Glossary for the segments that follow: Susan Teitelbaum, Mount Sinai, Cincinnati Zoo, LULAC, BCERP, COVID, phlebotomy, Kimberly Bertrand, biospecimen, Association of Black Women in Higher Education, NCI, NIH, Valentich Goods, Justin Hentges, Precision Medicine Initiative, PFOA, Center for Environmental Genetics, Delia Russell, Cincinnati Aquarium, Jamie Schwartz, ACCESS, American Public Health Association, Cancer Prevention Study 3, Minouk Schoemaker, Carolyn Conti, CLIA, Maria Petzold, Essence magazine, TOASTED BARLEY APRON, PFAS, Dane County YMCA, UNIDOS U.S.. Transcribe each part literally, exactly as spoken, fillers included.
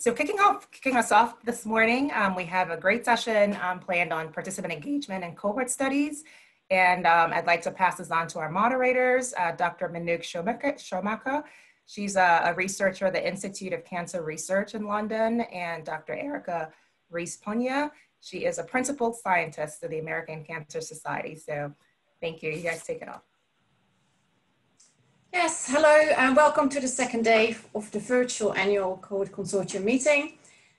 So kicking off, kicking us off this morning, um, we have a great session um, planned on participant engagement and cohort studies. And um, I'd like to pass this on to our moderators, uh, Doctor Minouk Schoemaker. She's a, a researcher at the Institute of Cancer Research in London, and Doctor Erika Rees-Punia. She is a principal scientist of the American Cancer Society. So thank you, you guys take it off. Yes, hello and welcome to the second day of the virtual annual Cohort Consortium meeting.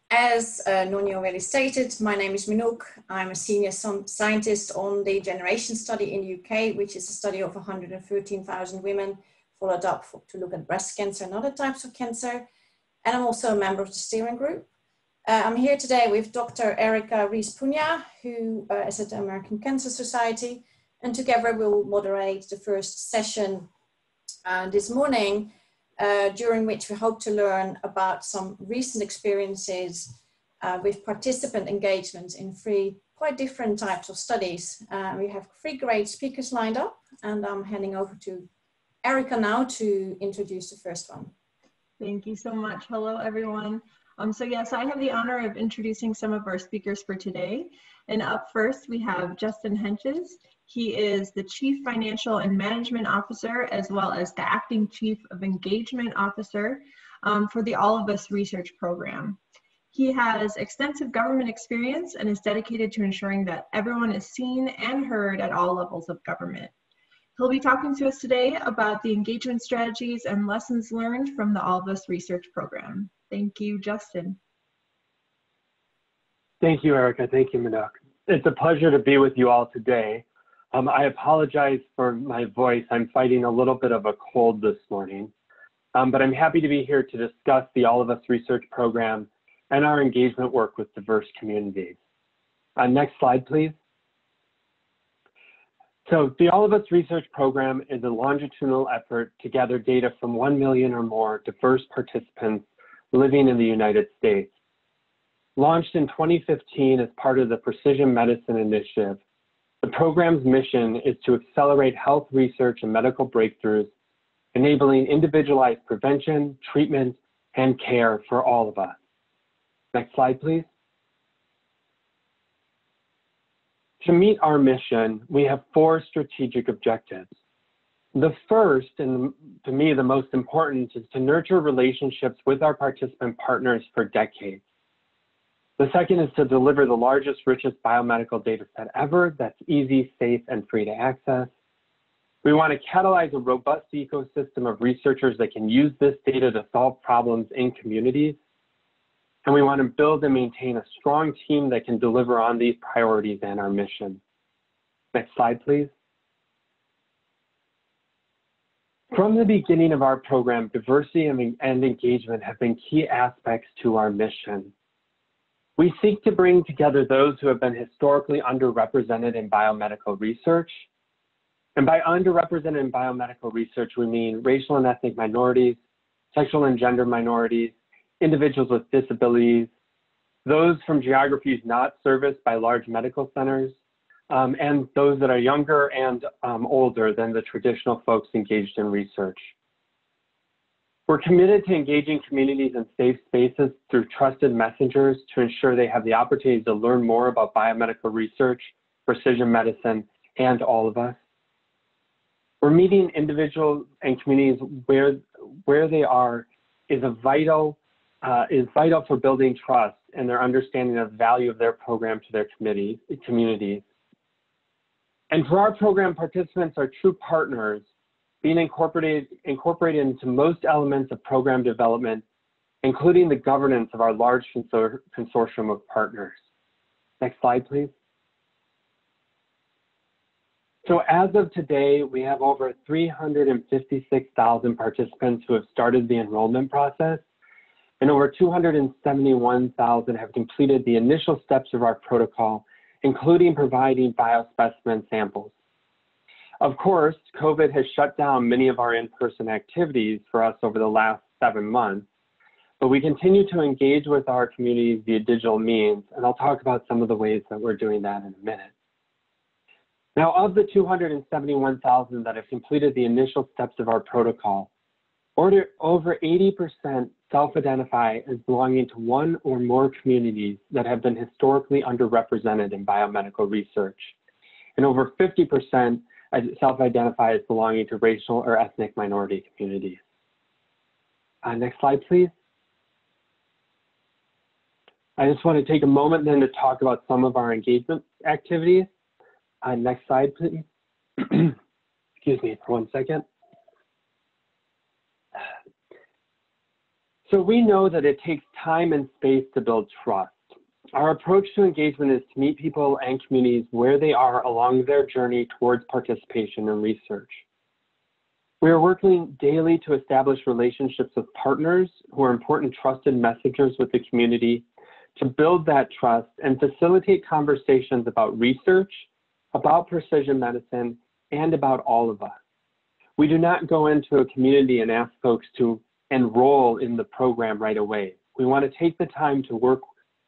As uh, Nonya already stated, my name is Minouk. I'm a senior scientist on the generation study in the U K, which is a study of one hundred thirteen thousand women followed up for, to look at breast cancer and other types of cancer. And I'm also a member of the steering group. Uh, I'm here today with Doctor Erika Rees-Punia, who uh, is at the American Cancer Society, and together we'll moderate the first session Uh, this morning, uh, during which we hope to learn about some recent experiences uh, with participant engagement in three quite different types of studies. Uh, we have three great speakers lined up, and I'm handing over to Erika now to introduce the first one. Thank you so much. Hello, everyone. Um, so yes, I have the honor of introducing some of our speakers for today. And up first, we have Justin Hentges. He is the Chief Financial and Management Officer, as well as the Acting Chief of Engagement Officer um, for the All of Us Research Program. He has extensive government experience and is dedicated to ensuring that everyone is seen and heard at all levels of government. He'll be talking to us today about the engagement strategies and lessons learned from the All of Us Research Program. Thank you, Justin. Thank you, Erika. Thank you, Minouk. It's a pleasure to be with you all today. Um, I apologize for my voice. I'm fighting a little bit of a cold this morning, um, but I'm happy to be here to discuss the All of Us Research Program and our engagement work with diverse communities. Uh, next slide, please. So the All of Us Research Program is a longitudinal effort to gather data from one million or more diverse participants living in the United States. Launched in twenty fifteen as part of the Precision Medicine Initiative, the program's mission is to accelerate health research and medical breakthroughs, enabling individualized prevention, treatment, and care for all of us. Next slide, please. To meet our mission, we have four strategic objectives. The first, and to me the most important, is to nurture relationships with our participant partners for decades. The second is to deliver the largest, richest biomedical data set ever that's easy, safe, and free to access. We want to catalyze a robust ecosystem of researchers that can use this data to solve problems in communities. And we want to build and maintain a strong team that can deliver on these priorities and our mission. Next slide, please. From the beginning of our program, diversity and engagement have been key aspects to our mission. We seek to bring together those who have been historically underrepresented in biomedical research. And by underrepresented in biomedical research, we mean racial and ethnic minorities, sexual and gender minorities, individuals with disabilities, those from geographies not serviced by large medical centers, um, and those that are younger and um, older than the traditional folks engaged in research. We're committed to engaging communities in safe spaces through trusted messengers to ensure they have the opportunity to learn more about biomedical research, precision medicine, and all of us. We're meeting individuals and communities where, where they are is, a vital, uh, is vital for building trust and their understanding of the value of their program to their community, communities. And for our program, participants are true partners, being incorporated, incorporated into most elements of program development, including the governance of our large consor consortium of partners. Next slide, please. So as of today, we have over three hundred fifty-six thousand participants who have started the enrollment process, and over two hundred seventy-one thousand have completed the initial steps of our protocol, including providing biospecimen samples. Of course, COVID has shut down many of our in-person activities for us over the last seven months, but we continue to engage with our communities via digital means, and I'll talk about some of the ways that we're doing that in a minute. Now, of the two hundred seventy-one thousand that have completed the initial steps of our protocol, over eighty percent self-identify as belonging to one or more communities that have been historically underrepresented in biomedical research. And over fifty percent self-identify as belonging to racial or ethnic minority communities. Uh, next slide, please. I just want to take a moment then to talk about some of our engagement activities. Uh, next slide, please. Excuse me for one second. So we know that it takes time and space to build trust. Our approach to engagement is to meet people and communities where they are along their journey towards participation in research. We are working daily to establish relationships with partners who are important trusted messengers with the community, to build that trust and facilitate conversations about research, about precision medicine, and about all of us. We do not go into a community and ask folks to enroll in the program right away. We want to take the time to work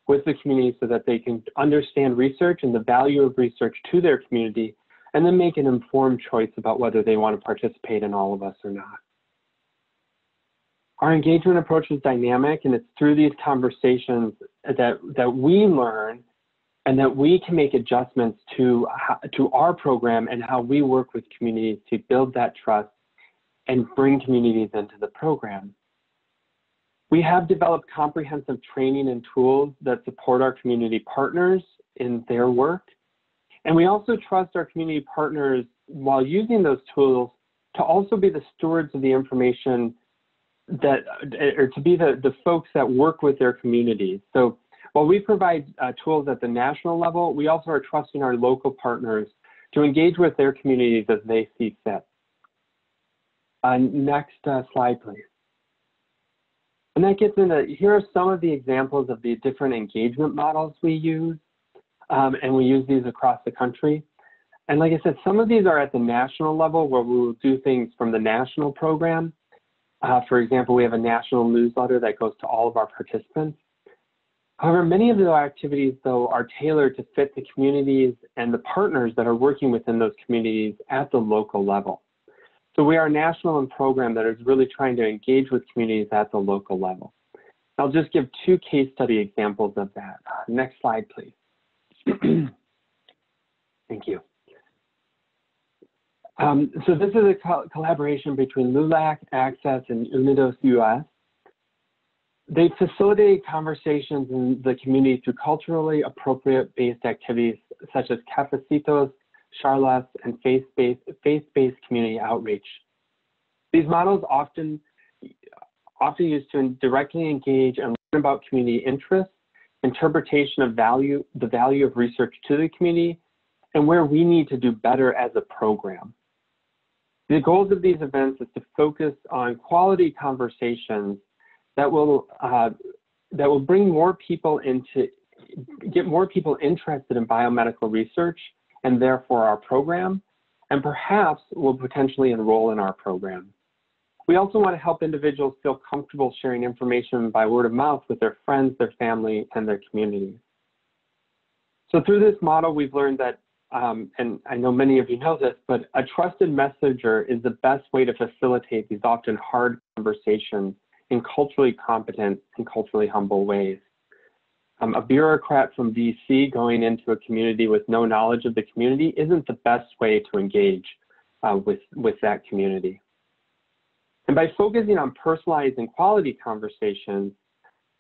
with the community so that they can understand research and the value of research to their community, and then make an informed choice about whether they want to participate in All of Us or not. Our engagement approach is dynamic, and it's through these conversations that, that we learn and that we can make adjustments to, to our program and how we work with communities to build that trust and bring communities into the program. We have developed comprehensive training and tools that support our community partners in their work. And we also trust our community partners, while using those tools, to also be the stewards of the information that, or to be the, the folks that work with their communities. So while we provide uh, tools at the national level, we also are trusting our local partners to engage with their communities as they see fit. Uh, next uh, slide, please. And that gets into, here are some of the examples of the different engagement models we use, um, and we use these across the country. And like I said, some of these are at the national level where we will do things from the national program. Uh, for example, we have a national newsletter that goes to all of our participants. However, many of our activities, though, are tailored to fit the communities and the partners that are working within those communities at the local level. So we are a national and program that is really trying to engage with communities at the local level. I'll just give two case study examples of that. Uh, next slide, please. Thank you. Um, so this is a co collaboration between LULAC, ACCESS, and UNIDOS U S They facilitate conversations in the community through culturally appropriate-based activities such as cafecitos, charlas, and faith-based faith-based community outreach. These models often, often used to directly engage and learn about community interests, interpretation of value, the value of research to the community, and where we need to do better as a program. The goals of these events is to focus on quality conversations that will, uh, that will bring more people into, get more people interested in biomedical research, and therefore our program, and perhaps will potentially enroll in our program. We also want to help individuals feel comfortable sharing information by word of mouth with their friends, their family, and their communities. So through this model, we've learned that, um, and I know many of you know this, but a trusted messenger is the best way to facilitate these often hard conversations in culturally competent and culturally humble ways. Um, a bureaucrat from D C going into a community with no knowledge of the community isn't the best way to engage uh, with, with that community. And by focusing on personalized and quality conversations,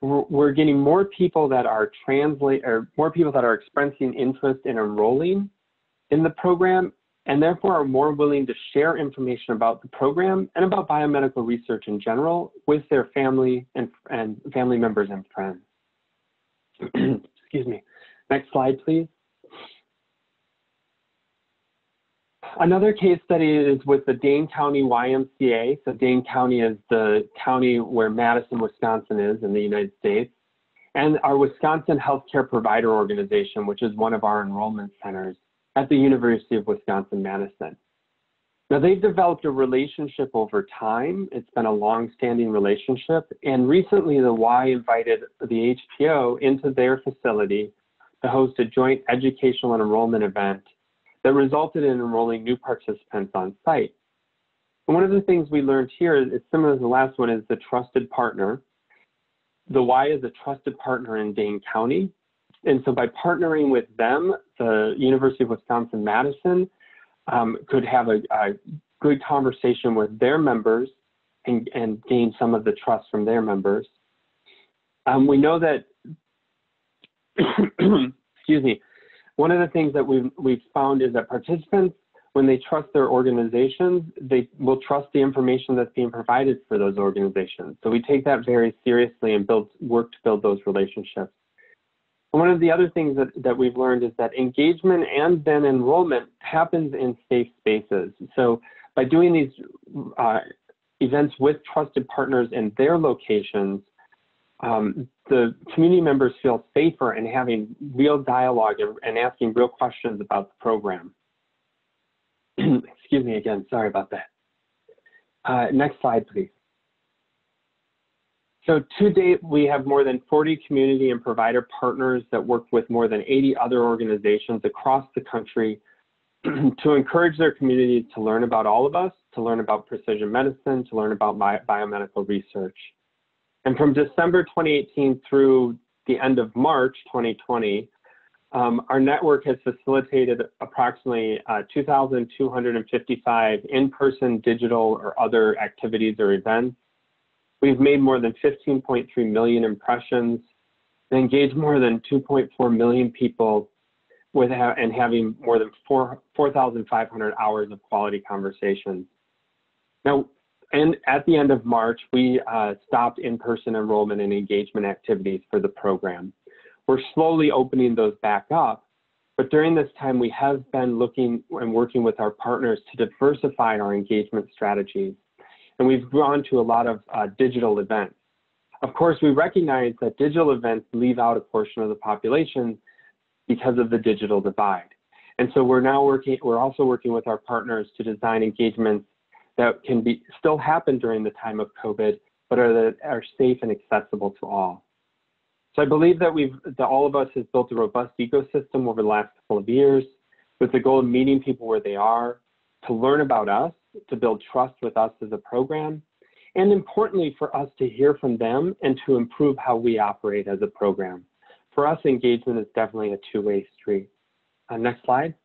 we're, we're getting more people that are translate or more people that are expressing interest in enrolling in the program, and therefore are more willing to share information about the program and about biomedical research in general with their family and, and family members and friends. Excuse me. Next slide, please. Another case study is with the Dane County Y M C A. So Dane County is the county where Madison, Wisconsin is in the United States, and our Wisconsin Healthcare Provider Organization, which is one of our enrollment centers at the University of Wisconsin Madison. Now, they've developed a relationship over time. It's been a long-standing relationship, and recently the Y invited the H P O into their facility to host a joint educational and enrollment event that resulted in enrolling new participants on site. And one of the things we learned here is similar to the last one, is the trusted partner. the Y is a trusted partner in Dane County. And so by partnering with them, the University of Wisconsin Madison um, could have a, a good conversation with their members and, and gain some of the trust from their members. Um, we know that, excuse me, one of the things that we've, we've found is that participants, when they trust their organizations, they will trust the information that's being provided for those organizations. So we take that very seriously and build, work to build those relationships. And one of the other things that, that we've learned is that engagement and then enrollment happens in safe spaces. So by doing these uh, events with trusted partners in their locations, um, the community members feel safer in having real dialogue and, and asking real questions about the program. Excuse me again, sorry about that. Uh, next slide, please. So to date, we have more than forty community and provider partners that work with more than eighty other organizations across the country to encourage their communities to learn about All of Us, to learn about precision medicine, to learn about bi biomedical research. And from December twenty eighteen through the end of March twenty twenty, Um, our network has facilitated approximately uh, two thousand two hundred fifty-five in-person, digital, or other activities or events. We've made more than fifteen point three million impressions and engaged more than two point four million people with ha and having more than four thousand five hundred hours of quality conversations. Now, and at the end of March, we uh, stopped in-person enrollment and engagement activities for the program. We're slowly opening those back up, but during this time, we have been looking and working with our partners to diversify our engagement strategies. And we've gone to a lot of uh, digital events. Of course, we recognize that digital events leave out a portion of the population because of the digital divide. And so we're now working, we're also working with our partners to design engagements that can be still happen during the time of COVID, but are, that are safe and accessible to all. So I believe that we've, that All of Us has built a robust ecosystem over the last couple of years with the goal of meeting people where they are, to learn about us, to build trust with us as a program, and importantly for us to hear from them and to improve how we operate as a program. For us, engagement is definitely a two-way street. Uh, next slide.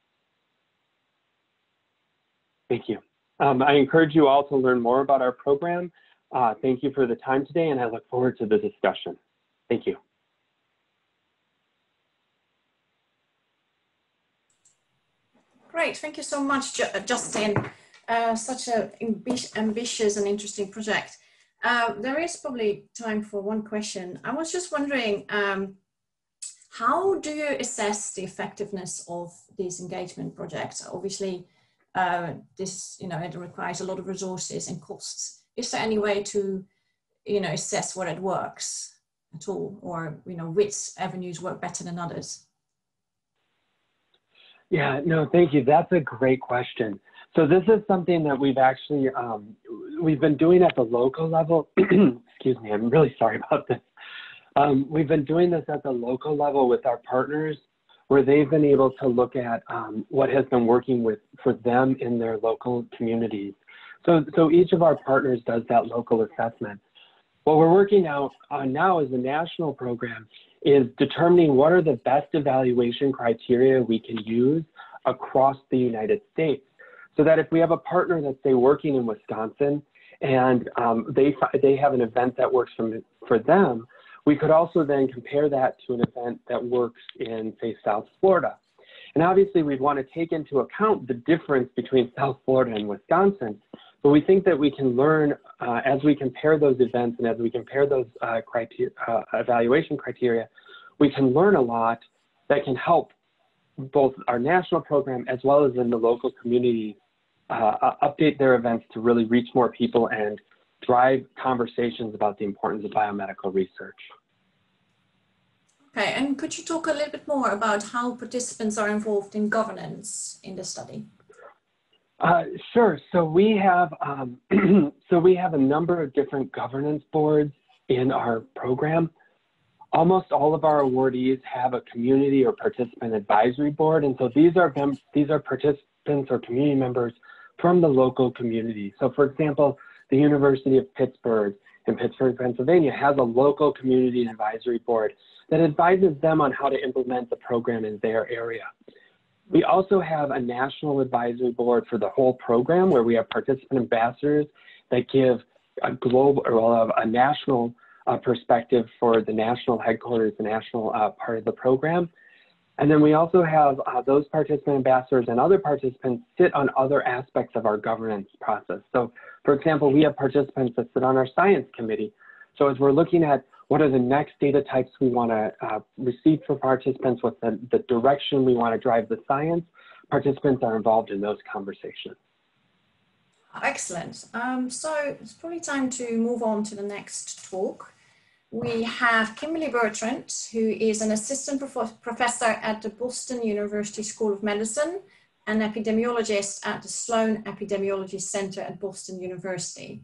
Thank you. Um, I encourage you all to learn more about our program. Uh, thank you for the time today, and I look forward to the discussion. Thank you. Great, thank you so much, Justin. Uh, such an ambi- ambitious and interesting project. Uh, there is probably time for one question. I was just wondering, um, how do you assess the effectiveness of these engagement projects? Obviously, uh, this, you know, it requires a lot of resources and costs. Is there any way to, you know, assess whether it works at all, or, you know, which avenues work better than others? Yeah, no, thank you. That's a great question. So this is something that we've actually, um, we've been doing at the local level. Excuse me, I'm really sorry about this. Um, we've been doing this at the local level with our partners, where they've been able to look at um, what has been working with for them in their local communities. So, so each of our partners does that local assessment. What we're working out on now is the national program is determining what are the best evaluation criteria we can use across the United States, so that if we have a partner that's, say, working in Wisconsin and um, they, they have an event that works from, for them, we could also then compare that to an event that works in, say, South Florida. And obviously we'd want to take into account the difference between South Florida and Wisconsin, but we think that we can learn uh, as we compare those events and as we compare those uh, criteria, uh, evaluation criteria, we can learn a lot that can help both our national program as well as in the local community uh, update their events to really reach more people and drive conversations about the importance of biomedical research. Okay, and could you talk a little bit more about how participants are involved in governance in the study? Uh, sure. So we have um, so we have a number of different governance boards in our program. Almost all of our awardees have a community or participant advisory board, and so these are these are participants or community members from the local community. So, for example, the University of Pittsburgh in Pittsburgh, Pennsylvania, has a local community advisory board that advises them on how to implement the program in their area. We also have a national advisory board for the whole program, where we have participant ambassadors that give a global, or a national uh, perspective for the national headquarters, the national uh, part of the program. And then we also have uh, those participant ambassadors and other participants sit on other aspects of our governance process. So, for example, we have participants that sit on our science committee. So as we're looking at what are the next data types we want to uh, receive for participants, what's the, the direction we want to drive the science, participants are involved in those conversations. Excellent. Um, so it's probably time to move on to the next talk. We have Kimberly Bertrand, who is an assistant prof- professor at the Boston University School of Medicine and epidemiologist at the Sloan Epidemiology Center at Boston University.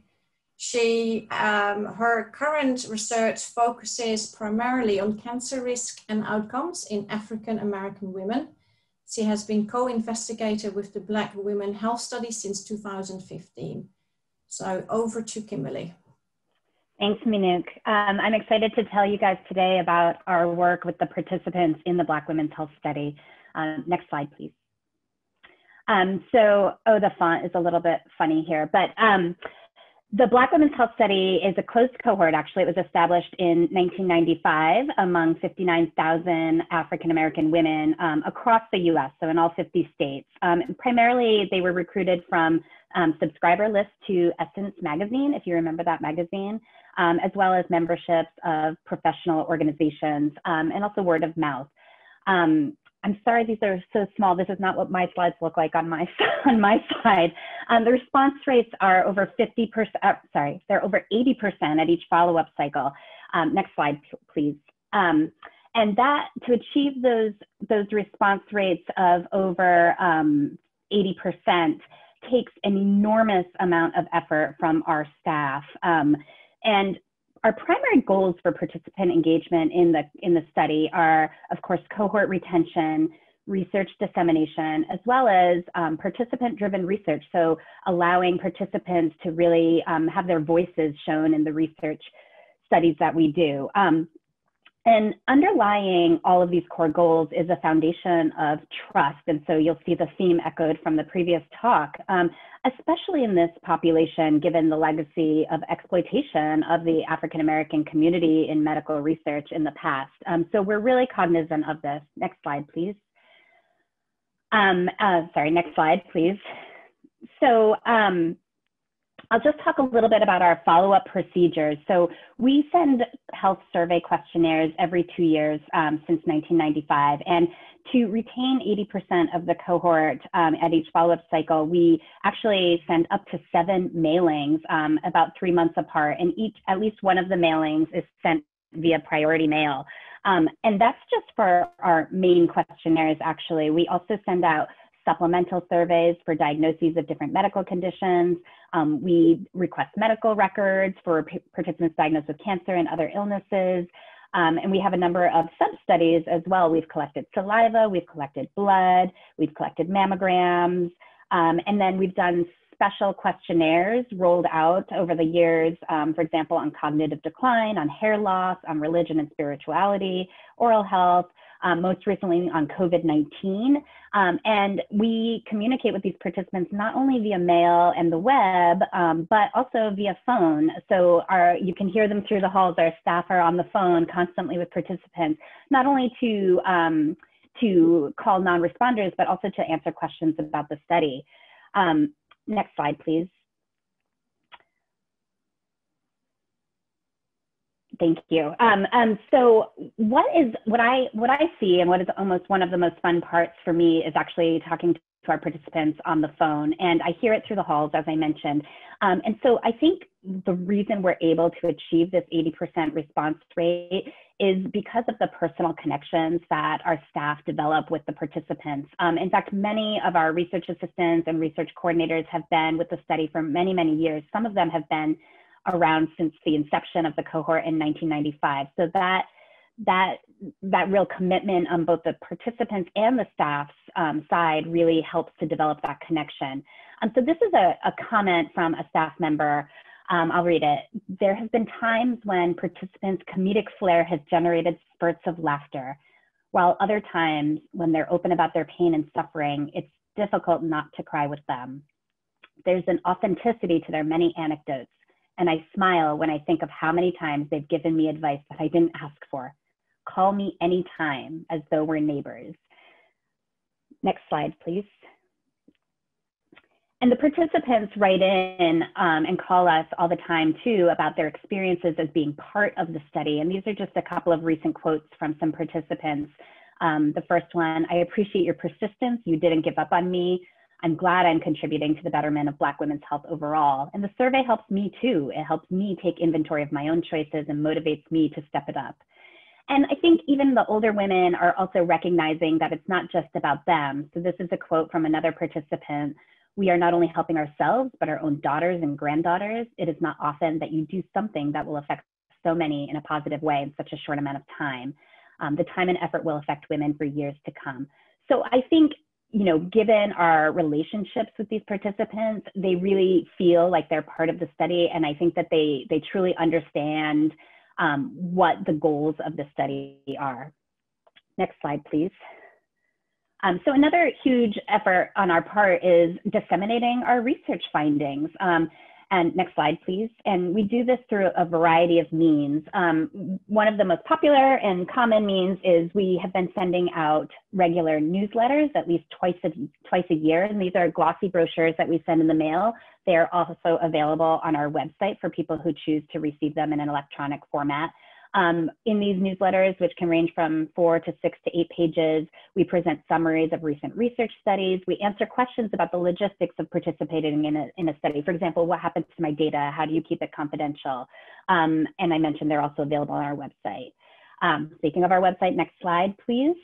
She, um, her current research focuses primarily on cancer risk and outcomes in African American women. She has been co-investigator with the Black Women's Health Study since two thousand fifteen. So over to Kimberly. Thanks, Minouk. Um, I'm excited to tell you guys today about our work with the participants in the Black Women's Health Study. Um, next slide, please. Um, so, oh, the font is a little bit funny here, but um, the Black Women's Health Study is a closed cohort. Actually, it was established in nineteen ninety-five among fifty-nine thousand African American women um, across the U S, so in all fifty states. Um, primarily, they were recruited from um, subscriber lists to Essence magazine, if you remember that magazine. Um, as well as memberships of professional organizations, um, and also word of mouth. Um, I'm sorry, these are so small. This is not what my slides look like on my, on my slide. Um, the response rates are over fifty percent, uh, sorry, they're over eighty percent at each follow-up cycle. Um, next slide, please. Um, and that, to achieve those, those response rates of over um, eighty percent takes an enormous amount of effort from our staff. Um, And our primary goals for participant engagement in the, in the study are, of course, cohort retention, research dissemination, as well as um, participant-driven research. So allowing participants to really um, have their voices shown in the research studies that we do. Um, and underlying all of these core goals is a foundation of trust. And so you'll see the theme echoed from the previous talk, um, especially in this population, given the legacy of exploitation of the African-American community in medical research in the past. Um, so we're really cognizant of this. Next slide, please. Um, uh, sorry, next slide, please. So, um, I'll just talk a little bit about our follow-up procedures. So we send health survey questionnaires every two years um, since nineteen ninety-five. And to retain eighty percent of the cohort um, at each follow-up cycle, we actually send up to seven mailings um, about three months apart. And each, at least one of the mailings is sent via priority mail. Um, and that's just for our main questionnaires, actually. We also send out supplemental surveys for diagnoses of different medical conditions. Um, we request medical records for participants diagnosed with cancer and other illnesses. Um, and we have a number of sub-studies as well. We've collected saliva, we've collected blood, we've collected mammograms, um, and then we've done special questionnaires rolled out over the years, um, for example, on cognitive decline, on hair loss, on religion and spirituality, oral health, Um, most recently on COVID nineteen. Um, and we communicate with these participants not only via mail and the web, um, but also via phone. So our, you can hear them through the halls. Our staff are on the phone constantly with participants, not only to, um, to call non-responders, but also to answer questions about the study. Um, next slide, please. Thank you. Um, um, so what is what I what I see, and what is almost one of the most fun parts for me, is actually talking to our participants on the phone. And I hear it through the halls, as I mentioned. Um, and so I think the reason we're able to achieve this eighty percent response rate is because of the personal connections that our staff develop with the participants. Um, in fact, many of our research assistants and research coordinators have been with the study for many, many years. Some of them have been around since the inception of the cohort in nineteen ninety-five. So that that that real commitment on both the participants and the staff's um, side really helps to develop that connection. Um, so this is a, a comment from a staff member Um, I'll read it. There have been times when participants' comedic flair has generated spurts of laughter, while other times when they're open about their pain and suffering, it's difficult not to cry with them. There's an authenticity to their many anecdotes, and I smile when I think of how many times they've given me advice that I didn't ask for. Call me anytime, as though we're neighbors. Next slide, please. And the participants write in um, and call us all the time too about their experiences as being part of the study. And these are just a couple of recent quotes from some participants. Um, the first one, I appreciate your persistence. You didn't give up on me. I'm glad I'm contributing to the betterment of Black women's health overall. And the survey helps me too. It helps me take inventory of my own choices and motivates me to step it up. And I think even the older women are also recognizing that it's not just about them. So this is a quote from another participant. We are not only helping ourselves, but our own daughters and granddaughters. It is not often that you do something that will affect so many in a positive way in such a short amount of time. Um, the time and effort will affect women for years to come. So I think, you know, given our relationships with these participants, they really feel like they're part of the study. And I think that they, they truly understand um, what the goals of the study are. Next slide, please. Um, so another huge effort on our part is disseminating our research findings. Um, and next slide, please. And we do this through a variety of means. Um, one of the most popular and common means is we have been sending out regular newsletters at least twice a, twice a year. And these are glossy brochures that we send in the mail. They are also available on our website for people who choose to receive them in an electronic format. Um, in these newsletters, which can range from four to six to eight pages, we present summaries of recent research studies. We answer questions about the logistics of participating in a, in a study. For example, what happens to my data? How do you keep it confidential? Um, and I mentioned they're also available on our website. Um, speaking of our website, next slide, please.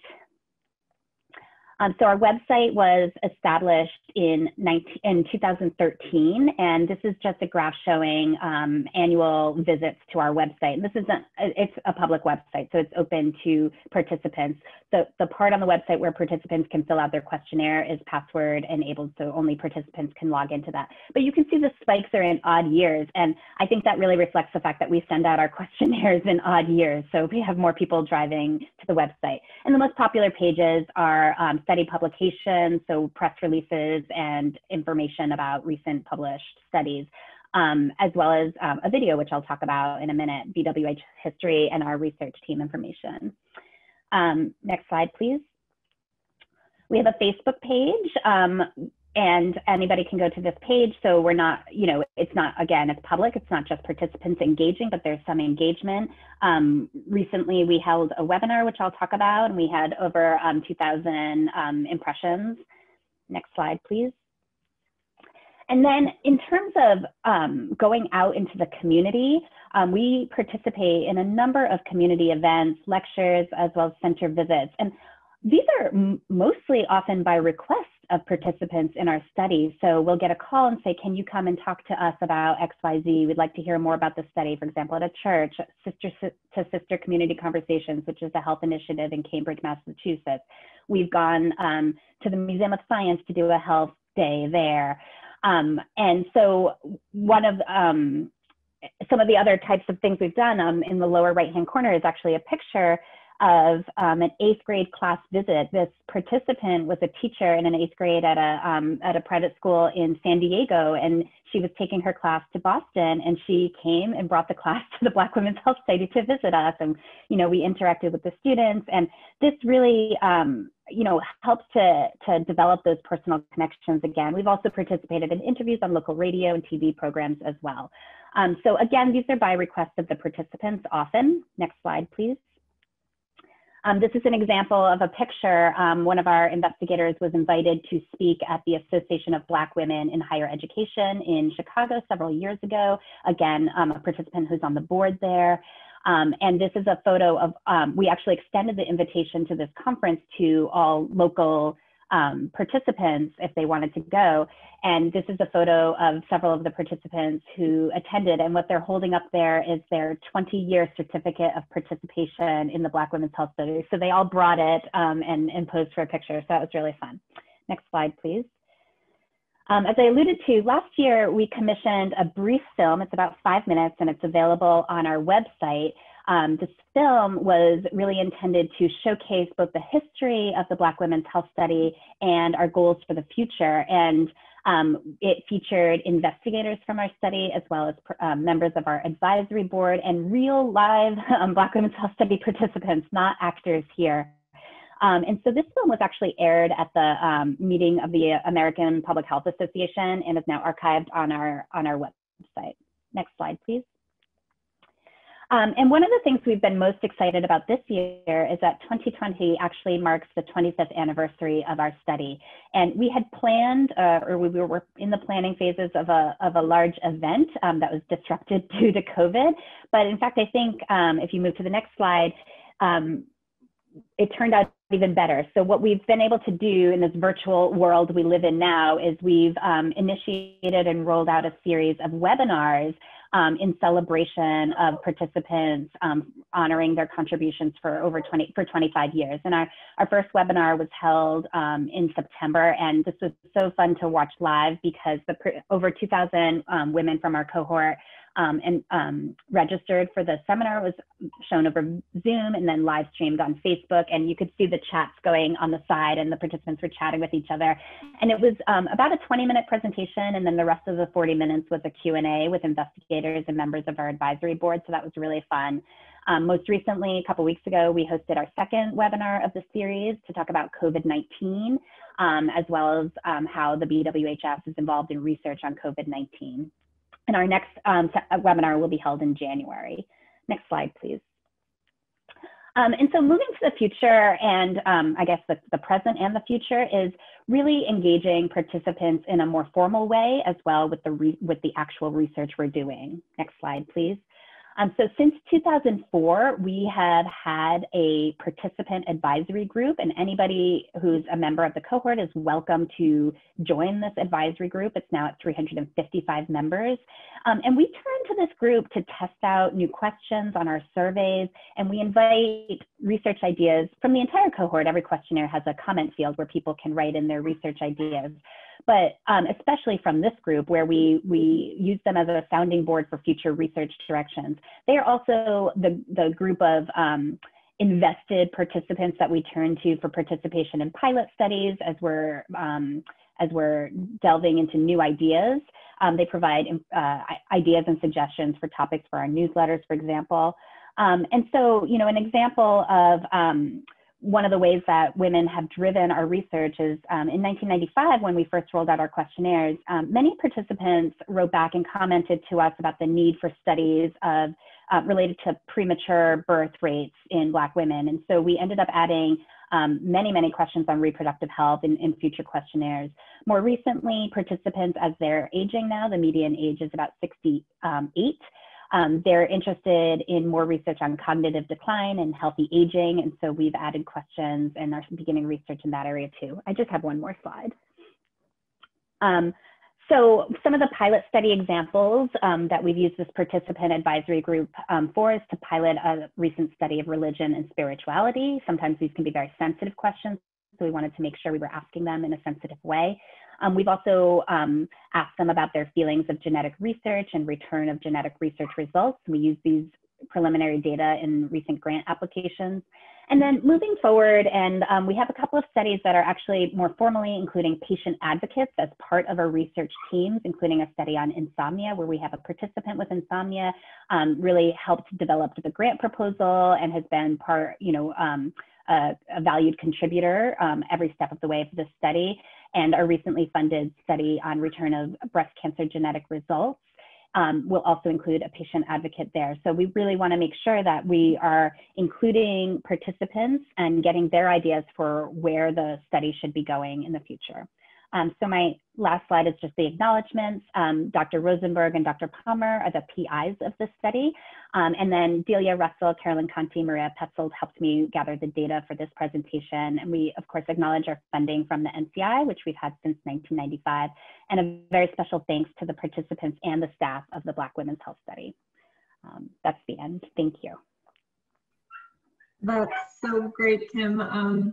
Um, so our website was established in, nineteen, in twenty thirteen, and this is just a graph showing um, annual visits to our website. And this isn't, it's a public website, so it's open to participants. The, the part on the website where participants can fill out their questionnaire is password enabled, so only participants can log into that. But you can see the spikes are in odd years, and I think that really reflects the fact that we send out our questionnaires in odd years, so we have more people driving to the website. And the most popular pages are um, study publications, so press releases and information about recent published studies, um, as well as um, a video, which I'll talk about in a minute, B W H history and our research team information. Um, next slide, please. We have a Facebook page, um, and anybody can go to this page. So we're not, you know, it's not, again, it's public. It's not just participants engaging, but there's some engagement. Um, recently, we held a webinar, which I'll talk about, and we had over um, two thousand um, impressions. Next slide, please. And then in terms of um, going out into the community, um, we participate in a number of community events, lectures, as well as center visits. And these are mostly often by request of participants in our study. So we'll get a call and say, can you come and talk to us about X Y Z? We'd like to hear more about the study, for example, at a church, sister to sister community conversations, which is a health initiative in Cambridge, Massachusetts. We've gone um, to the Museum of Science to do a health day there. Um, and so one of um, some of the other types of things we've done um, in the lower right-hand corner is actually a picture of um, an eighth grade class visit. This participant was a teacher in an eighth grade at a, um, at a private school in San Diego, and she was taking her class to Boston, and she came and brought the class to the Black Women's Health Study to visit us. And, you know, we interacted with the students, and this really, um, you know, helps to, to develop those personal connections again. We've also participated in interviews on local radio and T V programs as well. Um, so again, these are by request of the participants often. Next slide, please. Um, this is an example of a picture. Um, one of our investigators was invited to speak at the Association of Black Women in Higher Education in Chicago several years ago. Again, um, a participant who's on the board there. Um, and this is a photo of, um, we actually extended the invitation to this conference to all local um, participants if they wanted to go. And this is a photo of several of the participants who attended, and what they're holding up there is their twenty year certificate of participation in the Black Women's Health Study. So they all brought it um, and, and posed for a picture. So that was really fun. Next slide, please. Um, as I alluded to, last year we commissioned a brief film. It's about five minutes and it's available on our website. Um, this film was really intended to showcase both the history of the Black Women's Health Study and our goals for the future. And um, it featured investigators from our study as well as uh, members of our advisory board and real live um, Black Women's Health Study participants, not actors here. Um, and so this film was actually aired at the um, meeting of the American Public Health Association and is now archived on our, on our website. Next slide, please. Um, and one of the things we've been most excited about this year is that twenty twenty actually marks the twenty-fifth anniversary of our study. And we had planned, uh, or we were in the planning phases of a, of a large event um, that was disrupted due to COVID. But in fact, I think um, if you move to the next slide, um, it turned out even better. So what we've been able to do in this virtual world we live in now is we've um, initiated and rolled out a series of webinars um, in celebration of participants um, honoring their contributions for over twenty for twenty-five years. And our, our first webinar was held um, in September, and this was so fun to watch live because the over two thousand um, women from our cohort Um, and um, registered for the seminar. Was shown over Zoom and then live streamed on Facebook, and you could see the chats going on the side and the participants were chatting with each other. And it was um, about a twenty minute presentation, and then the rest of the forty minutes was a Q and A with investigators and members of our advisory board, so that was really fun. Um, most recently, a couple weeks ago, we hosted our second webinar of the series to talk about COVID nineteen, um, as well as um, how the B W H S is involved in research on COVID nineteen. And our next um, webinar will be held in January. Next slide, please. Um, and so moving to the future, and um, I guess the, the present and the future, is really engaging participants in a more formal way as well with the, re with the actual research we're doing. Next slide, please. Um, so since two thousand four, we have had a participant advisory group, and anybody who's a member of the cohort is welcome to join this advisory group. It's now at three hundred fifty-five members. Um, and we turn to this group to test out new questions on our surveys, and we invite research ideas from the entire cohort. Every questionnaire has a comment field where people can write in their research ideas. But um, especially from this group, where we, we use them as a sounding board for future research directions. They are also the, the group of um, invested participants that we turn to for participation in pilot studies as we're, um, as we're delving into new ideas. Um, they provide uh, ideas and suggestions for topics for our newsletters, for example. Um, and so, you know, an example of um, one of the ways that women have driven our research is um, in nineteen ninety-five, when we first rolled out our questionnaires, um, many participants wrote back and commented to us about the need for studies of uh, related to premature birth rates in Black women. And so we ended up adding um, many, many questions on reproductive health in, in future questionnaires. More recently, participants, as they're aging now, the median age is about sixty-eight. Um, they're interested in more research on cognitive decline and healthy aging, and so we've added questions and are beginning research in that area too. I just have one more slide. Um, so some of the pilot study examples um, that we've used this participant advisory group um, for is to pilot a recent study of religion and spirituality. Sometimes these can be very sensitive questions, so we wanted to make sure we were asking them in a sensitive way. Um, we've also um, asked them about their feelings of genetic research and return of genetic research results. We use these preliminary data in recent grant applications. And then moving forward, and um, we have a couple of studies that are actually more formally including patient advocates as part of our research teams, including a study on insomnia where we have a participant with insomnia, um, really helped develop the grant proposal and has been part, you know, um, a, a valued contributor um, every step of the way for this study. And our recently funded study on return of breast cancer genetic results um, will also include a patient advocate there. So we really want to make sure that we are including participants and getting their ideas for where the study should be going in the future. Um, so my last slide is just the acknowledgements. Um, Doctor Rosenberg and Doctor Palmer are the P Is of this study. Um, and then Delia Russell, Carolyn Conti, Maria Petzold helped me gather the data for this presentation. And we, of course, acknowledge our funding from the N C I, which we've had since nineteen ninety-five. And a very special thanks to the participants and the staff of the Black Women's Health Study. Um, that's the end. Thank you. That's so great, Kim. Um,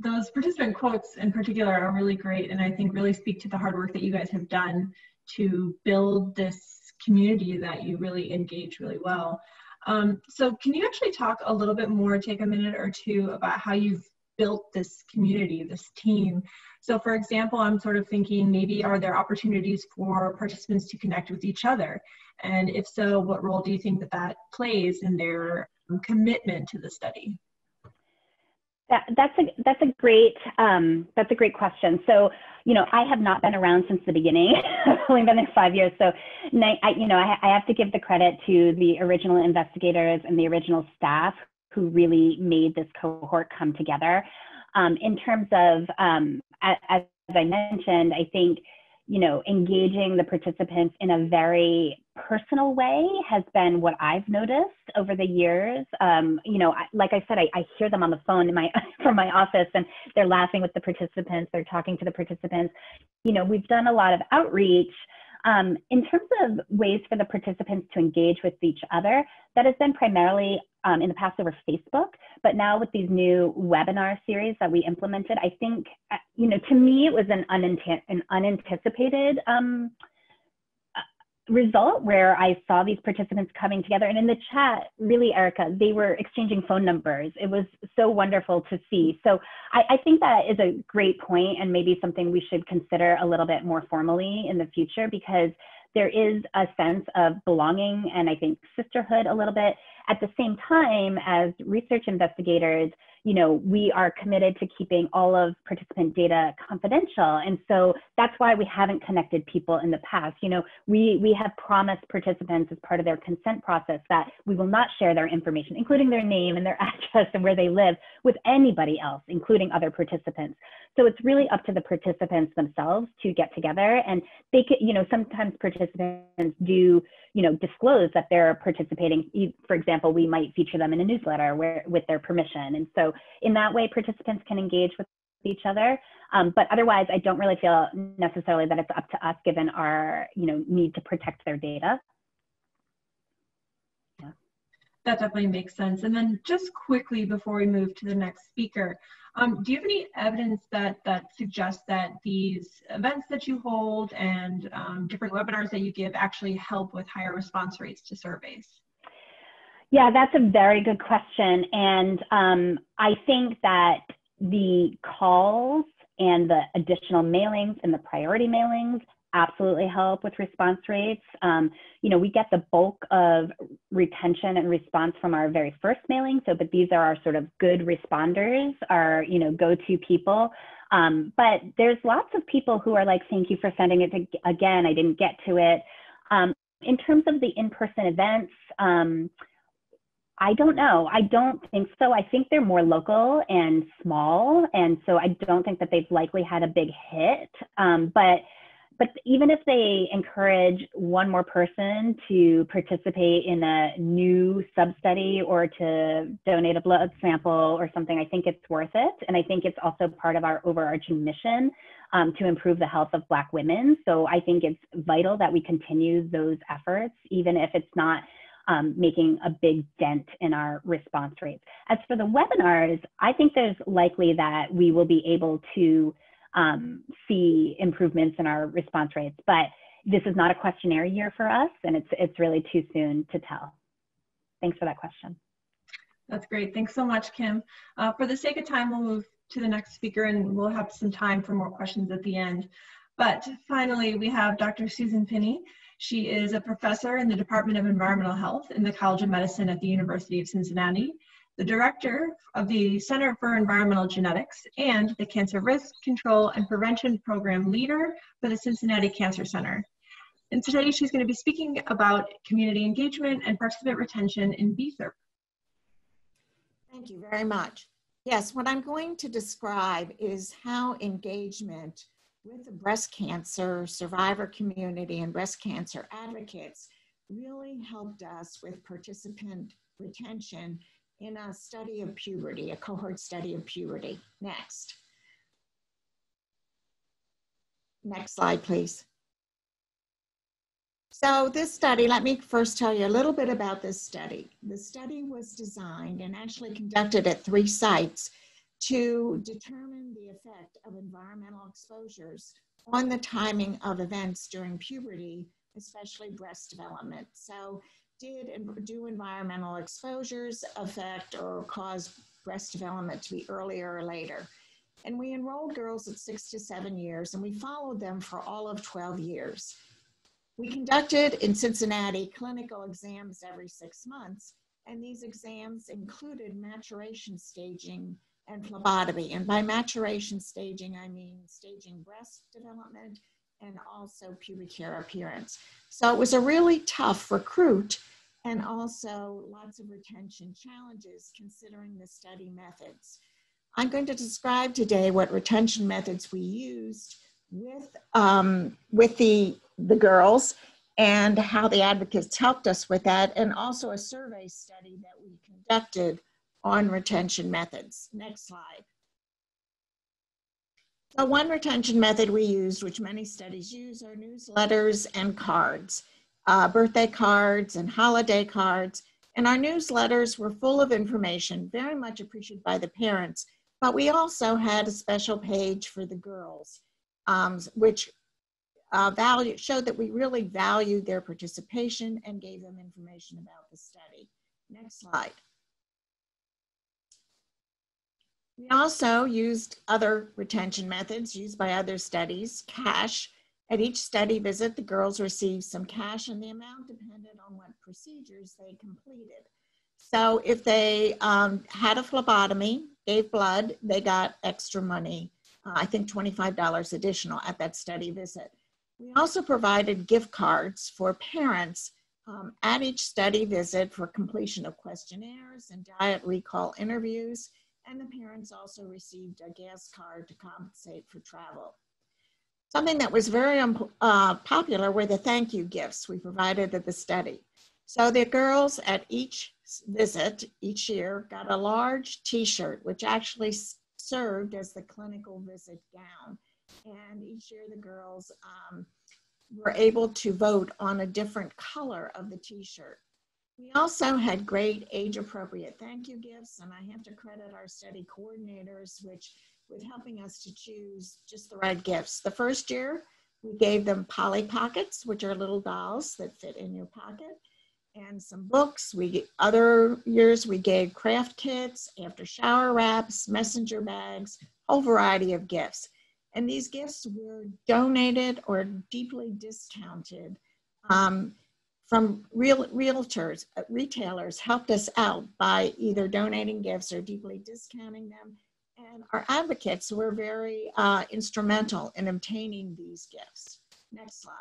those participant quotes in particular are really great, and I think really speak to the hard work that you guys have done to build this community that you really engage really well. Um, so can you actually talk a little bit more, take a minute or two, about how you've built this community, this team? So for example, I'm sort of thinking, maybe are there opportunities for participants to connect with each other? And if so, what role do you think that that plays in their commitment to the study? That, that's a that's a great um, that's a great question. So you know, I have not been around since the beginning. I've only been there five years. So I, you know, I, I have to give the credit to the original investigators and the original staff who really made this cohort come together. Um, in terms of um, as, as I mentioned, I think you know engaging the participants in a very personal way has been what I've noticed over the years. Um, you know, I, like I said, I, I hear them on the phone in my, from my office, and they're laughing with the participants, they're talking to the participants. You know, we've done a lot of outreach. Um, in terms of ways for the participants to engage with each other, that has been primarily um, in the past over Facebook, but now with these new webinar series that we implemented, I think, you know, to me, it was an, unant- an unanticipated um, result where I saw these participants coming together. And in the chat, really, Erika, they were exchanging phone numbers. It was so wonderful to see. So I, I think that is a great point, and maybe something we should consider a little bit more formally in the future, because there is a sense of belonging and I think sisterhood a little bit. At the same time, as research investigators, you know, we are committed to keeping all of participant data confidential. And so that's why we haven't connected people in the past. You know, we, we have promised participants as part of their consent process that we will not share their information, including their name and their address and where they live, with anybody else, including other participants. So it's really up to the participants themselves to get together, and they could, you know, sometimes participants do, you know, disclose that they're participating. For example, we might feature them in a newsletter where, with their permission. And so in that way, participants can engage with each other. Um, but otherwise, I don't really feel necessarily that it's up to us, given our, you know, need to protect their data. Yeah. That definitely makes sense. And then just quickly before we move to the next speaker, um, do you have any evidence that, that suggests that these events that you hold and um, different webinars that you give actually help with higher response rates to surveys? Yeah, that's a very good question. And um, I think that the calls and the additional mailings and the priority mailings absolutely help with response rates. Um, you know, we get the bulk of retention and response from our very first mailing. So, but these are our sort of good responders, our, you know, go-to people. Um, but there's lots of people who are like, thank you for sending it to, again, I didn't get to it. Um, in terms of the in-person events, um, I don't know. I don't think so. I think they're more local and small, and so I don't think that they've likely had a big hit. Um, but but even if they encourage one more person to participate in a new sub-study or to donate a blood sample or something, I think it's worth it. And I think it's also part of our overarching mission um, to improve the health of Black women. So I think it's vital that we continue those efforts, even if it's not Um, making a big dent in our response rates. As for the webinars, I think there's likely that we will be able to um, see improvements in our response rates, but this is not a questionnaire year for us, and it's, it's really too soon to tell. Thanks for that question. That's great. Thanks so much, Kim. Uh, for the sake of time, we'll move to the next speaker, and we'll have some time for more questions at the end. But finally, we have Doctor Susan Pinney. She is a professor in the Department of Environmental Health in the College of Medicine at the University of Cincinnati, the director of the Center for Environmental Genetics, and the Cancer Risk Control and Prevention Program leader for the Cincinnati Cancer Center. And today she's going to be speaking about community engagement and participant retention in B C E R P. Thank you very much. Yes, what I'm going to describe is how engagement with the breast cancer survivor community and breast cancer advocates really helped us with participant retention in a study of puberty, a cohort study of puberty. Next. Next slide, please. So this study, let me first tell you a little bit about this study. The study was designed and actually conducted at three sites to determine the effect of environmental exposures on the timing of events during puberty, especially breast development. So did and do environmental exposures affect or cause breast development to be earlier or later? And we enrolled girls at six to seven years, and we followed them for all of twelve years. We conducted in Cincinnati clinical exams every six months, and these exams included maturation staging and phlebotomy. And by maturation staging, I mean staging breast development and also pubic hair appearance. So it was a really tough recruit and also lots of retention challenges considering the study methods. I'm going to describe today what retention methods we used with, um, with the, the girls and how the advocates helped us with that, and also a survey study that we conducted on retention methods. Next slide. So one retention method we used, which many studies use, are newsletters and cards, uh, birthday cards and holiday cards. And our newsletters were full of information, very much appreciated by the parents, but we also had a special page for the girls, um, which uh, value, showed that we really valued their participation and gave them information about the study. Next slide. We also used other retention methods used by other studies, cash. At each study visit, the girls received some cash, and the amount depended on what procedures they completed. So if they um, had a phlebotomy, gave blood, they got extra money, uh, I think twenty-five dollars additional at that study visit. We also provided gift cards for parents um, at each study visit for completion of questionnaires and diet recall interviews. And the parents also received a gas card to compensate for travel. Something that was very uh, popular were the thank you gifts we provided at the study. So the girls at each visit each year got a large t-shirt, which actually served as the clinical visit gown. And each year the girls um, were able to vote on a different color of the t-shirt. We also had great age-appropriate thank you gifts, and I have to credit our study coordinators which with helping us to choose just the right gifts. The first year, we gave them Polly Pockets, which are little dolls that fit in your pocket, and some books. We, other years, we gave craft kits, after-shower wraps, messenger bags, a whole variety of gifts. And these gifts were donated or deeply discounted. Um, from real, realtors, uh, retailers helped us out by either donating gifts or deeply discounting them. And our advocates were very uh, instrumental in obtaining these gifts. Next slide.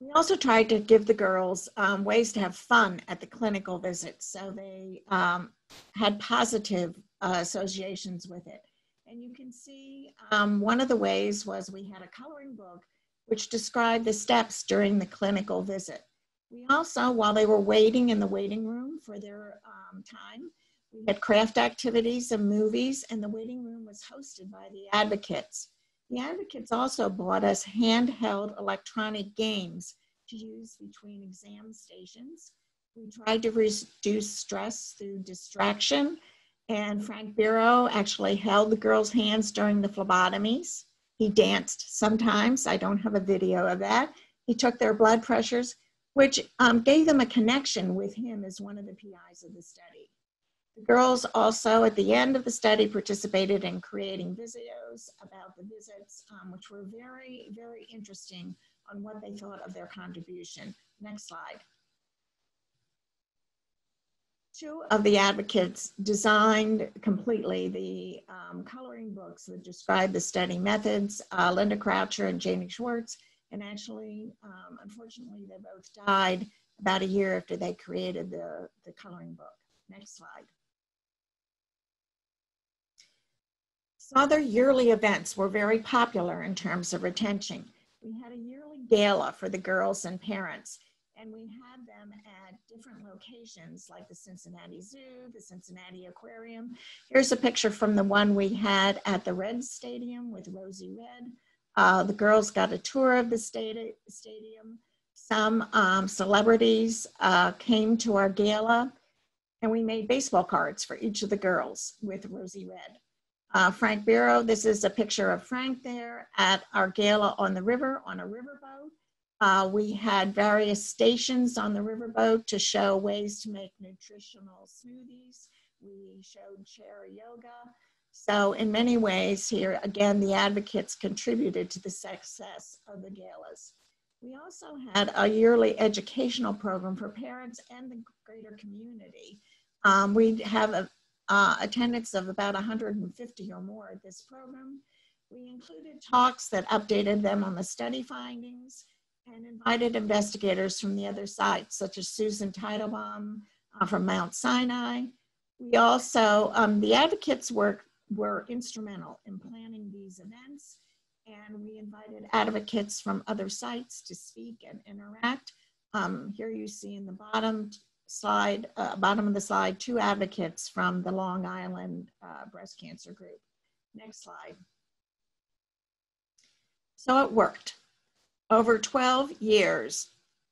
We also tried to give the girls um, ways to have fun at the clinical visits. So they um, had positive uh, associations with it. And you can see um, one of the ways was we had a coloring book which described the steps during the clinical visit. We also, while they were waiting in the waiting room for their um, time, we had craft activities and movies, and the waiting room was hosted by the advocates. The advocates also bought us handheld electronic games to use between exam stations. We tried to reduce stress through distraction, and Frank Biro actually held the girls' hands during the phlebotomies. He danced sometimes. I don't have a video of that. He took their blood pressures, which um, gave them a connection with him as one of the P Is of the study. The girls also, at the end of the study, participated in creating videos about the visits, um, which were very, very interesting on what they thought of their contribution. Next slide. Two of the advocates designed completely the um, coloring books that describe the study methods, uh, Linda Croucher and Jamie Schwartz, and actually, um, unfortunately, they both died about a year after they created the, the coloring book. Next slide. Other yearly events were very popular in terms of retention. We had a yearly gala for the girls and parents, and we had them at different locations like the Cincinnati Zoo, the Cincinnati Aquarium. Here's a picture from the one we had at the Red Stadium with Rosie Red. Uh, the girls got a tour of the stadium. Some um, celebrities uh, came to our gala. and we made baseball cards for each of the girls with Rosie Red. Uh, Frank Biro, this is a picture of Frank there at our gala on the river, on a riverboat. Uh, we had various stations on the riverboat to show ways to make nutritional smoothies. We showed chair yoga. So in many ways here, again, the advocates contributed to the success of the galas. We also had a yearly educational program for parents and the greater community. Um, we have a, uh, attendance of about one hundred fifty or more at this program. We included talks that updated them on the study findings and invited investigators from the other sites, such as Susan Teitelbaum uh, from Mount Sinai. We also, um, the advocates work were instrumental in planning these events, and we invited advocates from other sites to speak and interact. Um, here you see in the bottom slide, uh, bottom of the slide, two advocates from the Long Island uh, Breast Cancer Group. Next slide. So it worked. Over twelve years,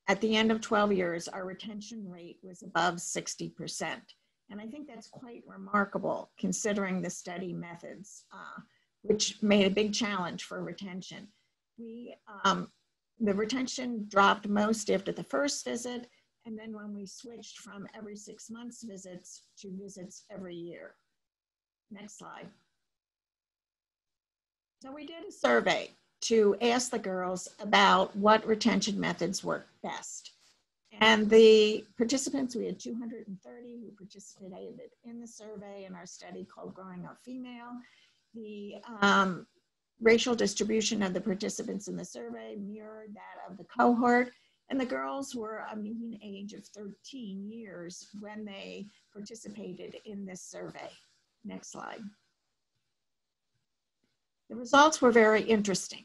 at the end of twelve years, our retention rate was above sixty percent. And I think that's quite remarkable considering the study methods, uh, which made a big challenge for retention. We, um, the retention dropped most after the first visit, and then when we switched from every six months visits to visits every year. Next slide. So we did a survey to ask the girls about what retention methods work best. And the participants, we had two hundred thirty who participated in the survey in our study called Growing Up Female. The um, racial distribution of the participants in the survey mirrored that of the cohort, and the girls were a median age of thirteen years when they participated in this survey. Next slide. The results were very interesting.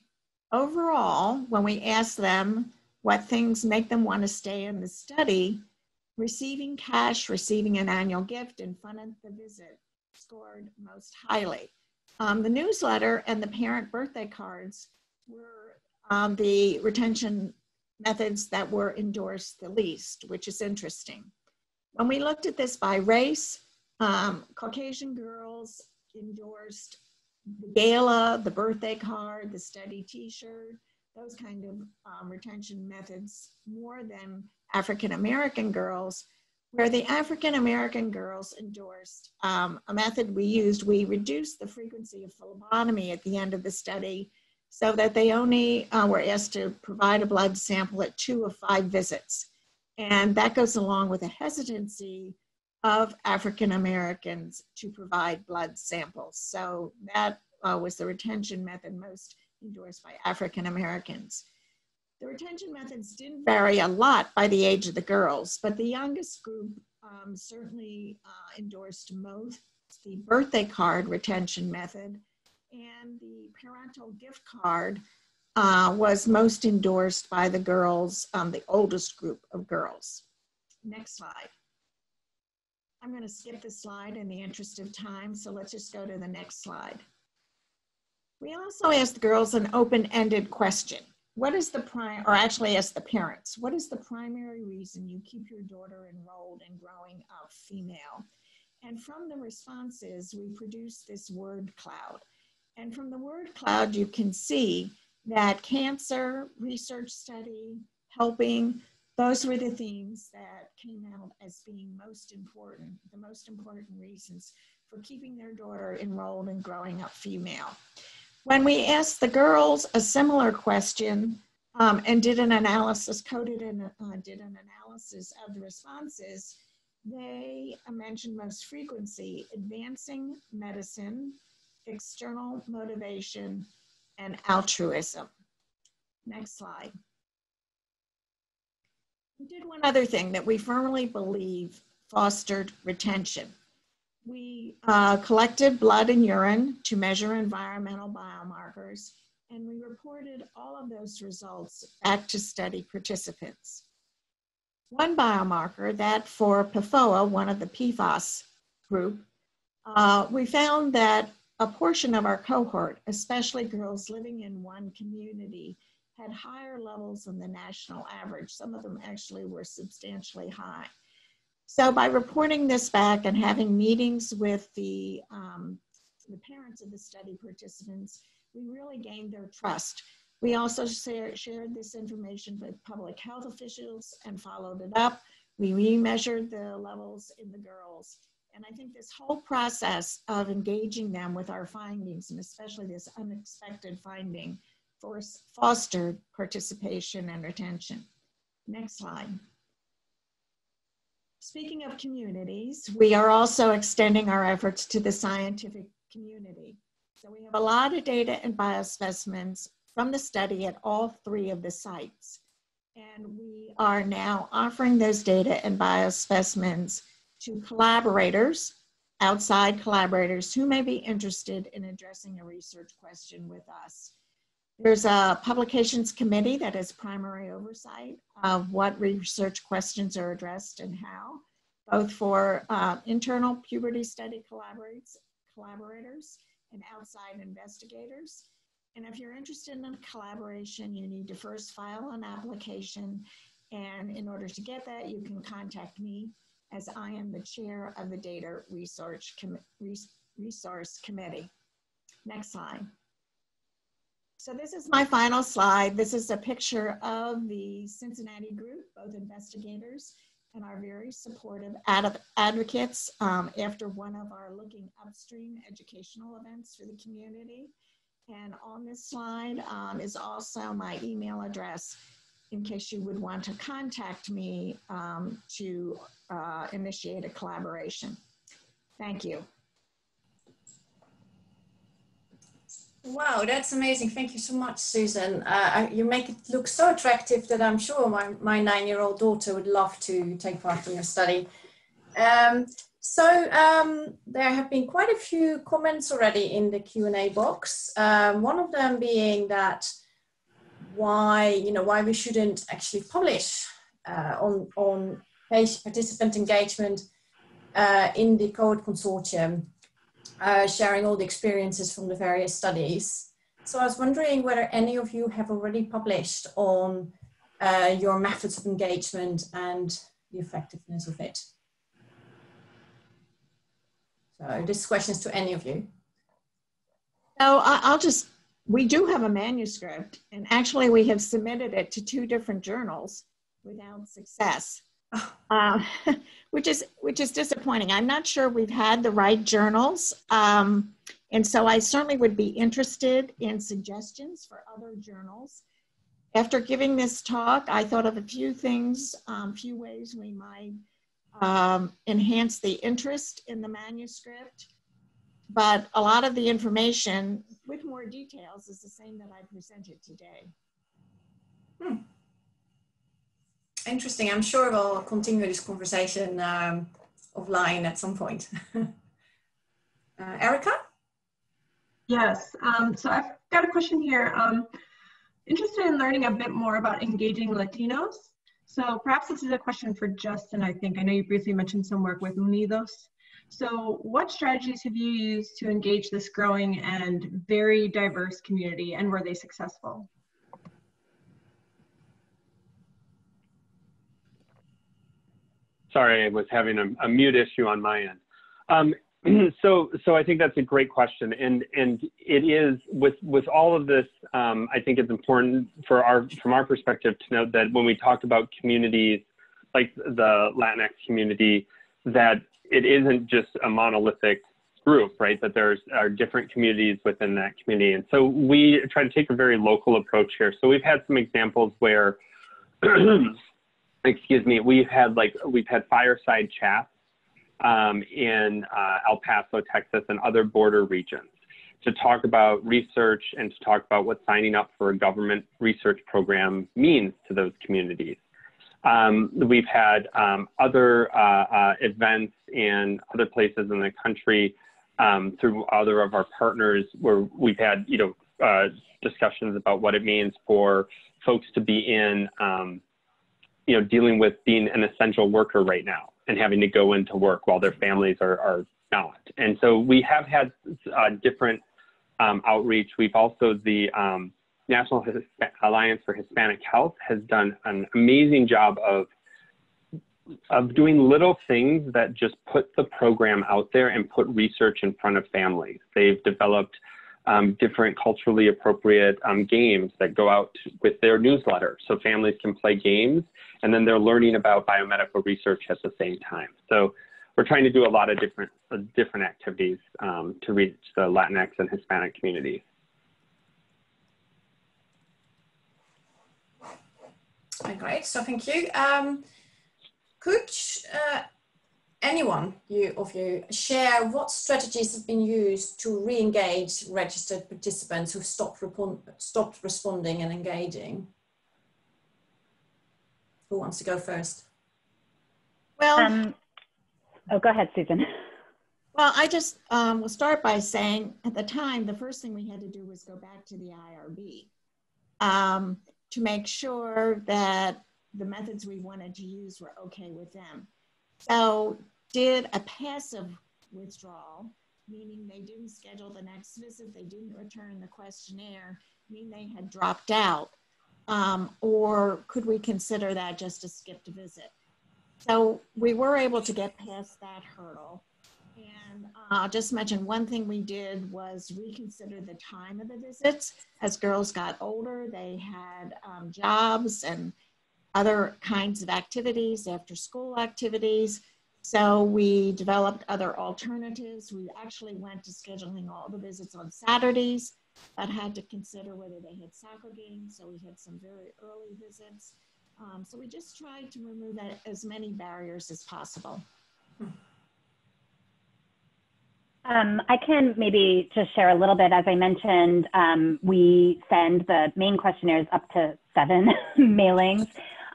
Overall, when we asked them what things make them want to stay in the study, receiving cash, receiving an annual gift, and fun at the visit scored most highly. Um, the newsletter and the parent birthday cards were um, the retention methods that were endorsed the least, which is interesting. When we looked at this by race, um, Caucasian girls endorsed the gala, the birthday card, the study t-shirt, those kind of um, retention methods more than African-American girls, where the African-American girls endorsed um, a method we used. We reduced the frequency of phlebotomy at the end of the study so that they only uh, were asked to provide a blood sample at two of five visits. And that goes along with a hesitancy of African-Americans to provide blood samples. So that uh, was the retention method most endorsed by African Americans. The retention methods didn't vary a lot by the age of the girls, but the youngest group um, certainly uh, endorsed most the birthday card retention method, and the parental gift card uh, was most endorsed by the girls, um, the oldest group of girls. Next slide. I'm going to skip this slide in the interest of time, so let's just go to the next slide. We also asked the girls an open-ended question. What is the prime, or actually asked the parents, what is the primary reason you keep your daughter enrolled in Growing Up Female? And from the responses, we produced this word cloud. And from the word cloud, you can see that cancer, research study, helping, those were the themes that came out as being most important, the most important reasons for keeping their daughter enrolled in Growing Up Female. When we asked the girls a similar question um, and did an analysis, coded and uh, did an analysis of the responses, they mentioned most frequency, advancing medicine, external motivation, and altruism. Next slide. We did one other thing that we firmly believe fostered retention. We uh, collected blood and urine to measure environmental biomarkers, and we reported all of those results back to study participants. One biomarker, that for P F O A, one of the P FAS group, uh, we found that a portion of our cohort, especially girls living in one community, had higher levels than the national average. Some of them actually were substantially high. So by reporting this back and having meetings with the, um, the parents of the study participants, we really gained their trust. We also share, shared this information with public health officials and followed it up. We re-measured the levels in the girls. And I think this whole process of engaging them with our findings, and especially this unexpected finding, fostered participation and retention. Next slide. Speaking of communities, we are also extending our efforts to the scientific community. So we have a lot of data and biospecimens from the study at all three of the sites. And we are now offering those data and biospecimens to collaborators, outside collaborators who may be interested in addressing a research question with us. There's a publications committee that has primary oversight of what research questions are addressed and how, both for uh, internal puberty study collaborators and outside investigators. And if you're interested in a collaboration, you need to first file an application. And in order to get that, you can contact me, as I am the chair of the Data Research Com- Resource Committee. Next slide. So this is my final slide. This is a picture of the Cincinnati group, both investigators and our very supportive ad advocates um, after one of our Looking Upstream educational events for the community. And on this slide um, is also my email address in case you would want to contact me um, to uh, initiate a collaboration. Thank you. Wow, that's amazing. Thank you so much, Susan. Uh, you make it look so attractive that I'm sure my, my nine-year-old daughter would love to take part in your study. Um, so um, there have been quite a few comments already in the Q and A box. Um, one of them being that why, you know, why we shouldn't actually publish uh, on, on patient participant engagement uh, in the Cohort Consortium. Uh, sharing all the experiences from the various studies. So I was wondering whether any of you have already published on uh, your methods of engagement and the effectiveness of it. So this question is to any of you. So I'll just, we do have a manuscript, and actually we have submitted it to two different journals without success. Uh, which is which is disappointing. I'm not sure we've had the right journals, um, and so I certainly would be interested in suggestions for other journals. After giving this talk, I thought of a few things, um, few ways we might um, enhance the interest in the manuscript, but a lot of the information with more details is the same that I presented today. Hmm. Interesting. I'm sure we'll continue this conversation um, offline at some point. uh, Erika? Yes. Um, so I've got a question here. Um, interested in learning a bit more about engaging Latinos. So perhaps this is a question for Justin, I think. I know you briefly mentioned some work with UNIDOS. So what strategies have you used to engage this growing and very diverse community, and were they successful? Sorry, I was having a, a mute issue on my end. Um, so, so I think that's a great question, and and it is with with all of this. Um, I think it's important for our from our perspective to note that when we talk about communities like the Latinx community, that it isn't just a monolithic group, right? That there's are different communities within that community, and so we try to take a very local approach here. So we've had some examples where. Excuse me, we've had like, we've had fireside chats um, in uh, El Paso, Texas, and other border regions to talk about research and to talk about what signing up for a government research program means to those communities. Um, we've had um, other uh, uh, events in other places in the country um, through other of our partners where we've had, you know, uh, discussions about what it means for folks to be in um, you know, dealing with being an essential worker right now and having to go into work while their families are, are not. And so we have had uh, different um, outreach. We've also, the um, National His- Alliance for Hispanic Health has done an amazing job of of doing little things that just put the program out there and put research in front of families. They've developed um, different culturally appropriate um, games that go out with their newsletter. So families can play games, and then they're learning about biomedical research at the same time. So we're trying to do a lot of different, uh, different activities um, to reach the Latinx and Hispanic communities. Great, so thank you. Um, could uh, anyone you, of you share what strategies have been used to re-engage registered participants who stopped, stopped responding and engaging? Who wants to go first? Well, um, oh, go ahead, Susan. Well, I just um, will start by saying at the time, the first thing we had to do was go back to the I R B. Um, to make sure that the methods we wanted to use were okay with them. So did a passive withdrawal, meaning they didn't schedule the next visit, they didn't return the questionnaire, mean they had dropped out, um, or could we consider that just a skipped visit? So we were able to get past that hurdle. And I'll just mention one thing we did was reconsider the time of the visits. As girls got older, they had um, jobs and other kinds of activities, after school activities. So we developed other alternatives. We actually went to scheduling all the visits on Saturdays, but had to consider whether they had soccer games. So we had some very early visits. Um, so we just tried to remove that, as many barriers as possible. Um, I can maybe just share a little bit. As I mentioned, um, we send the main questionnaires up to seven mailings.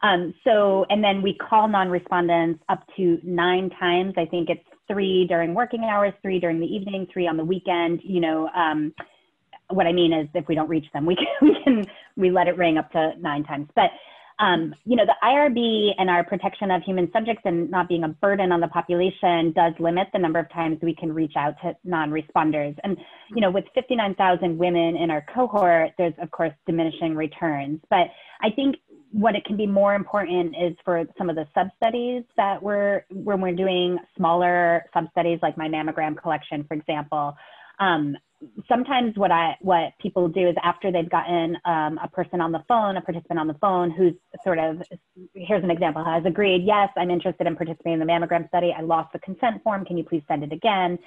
Um, so, and then we call non-respondents up to nine times. I think it's three during working hours, three during the evening, three on the weekend. You know, um, what I mean is if we don't reach them, we can, we can, we let it ring up to nine times. But Um, you know, the I R B and our protection of human subjects and not being a burden on the population does limit the number of times we can reach out to non-responders. And, you know, with fifty-nine thousand women in our cohort, there's, of course, diminishing returns. But I think what it can be more important is for some of the sub-studies that we're, when we're doing smaller sub-studies, like my mammogram collection, for example, um, sometimes what I, what people do is after they've gotten um, a person on the phone, a participant on the phone who's sort of, here's an example, has agreed, yes, I'm interested in participating in the mammogram study. I lost the consent form. Can you please send it again?